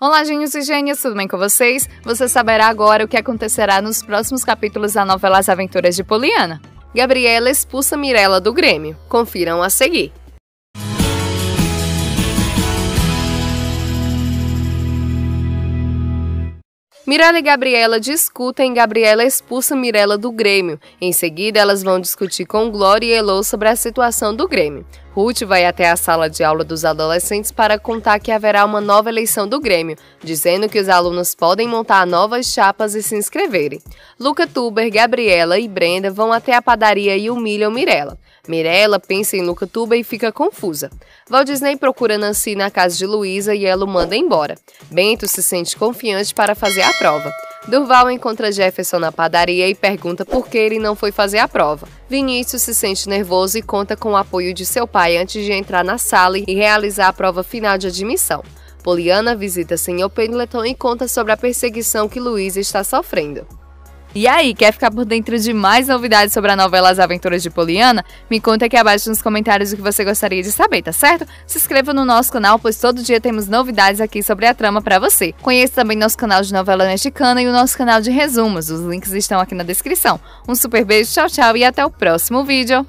Olá, gênios e gênias, tudo bem com vocês? Você saberá agora o que acontecerá nos próximos capítulos da novela As Aventuras de Poliana. Gabriela expulsa Mirela do Grêmio. Confiram a seguir. Mirela e Gabriela discutem e Gabriela expulsa Mirela do Grêmio. Em seguida, elas vão discutir com Glória e Helô sobre a situação do Grêmio. Ruth vai até a sala de aula dos adolescentes para contar que haverá uma nova eleição do Grêmio, dizendo que os alunos podem montar novas chapas e se inscreverem. Luca Tuber, Gabriela e Brenda vão até a padaria e humilham Mirela. Mirela pensa em Luca Tuber e fica confusa. Waldisney procura Nanci na casa de Luísa e ela o manda embora. Bento se sente confiante para fazer a prova. Durval encontra Jefferson na padaria e pergunta por que ele não foi fazer a prova. Vinícius se sente nervoso e conta com o apoio de seu pai antes de entrar na sala e realizar a prova final de admissão. Poliana visita Sr. Pendleton e conta sobre a perseguição que Luísa está sofrendo. E aí, quer ficar por dentro de mais novidades sobre a novela As Aventuras de Poliana? Me conta aqui abaixo nos comentários o que você gostaria de saber, tá certo? Se inscreva no nosso canal, pois todo dia temos novidades aqui sobre a trama pra você. Conheça também nosso canal de novela mexicana e o nosso canal de resumos. Os links estão aqui na descrição. Um super beijo, tchau, tchau e até o próximo vídeo!